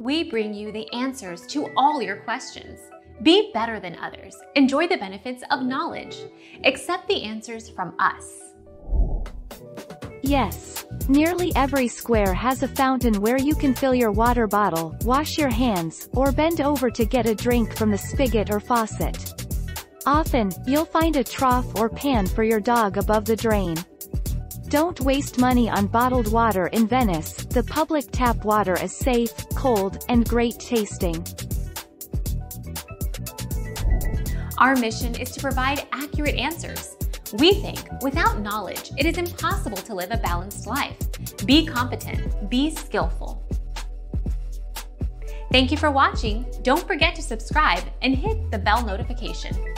We bring you the answers to all your questions. Be better than others. Enjoy the benefits of knowledge. Accept the answers from us. Yes, nearly every square has a fountain where you can fill your water bottle, wash your hands, or bend over to get a drink from the spigot or faucet. Often, you'll find a trough or pan for your dog above the drain. Don't waste money on bottled water in Venice. The public tap water is safe, cold, and great tasting. Our mission is to provide accurate answers. We think, without knowledge, it is impossible to live a balanced life. Be competent, be skillful. Thank you for watching. Don't forget to subscribe and hit the bell notification.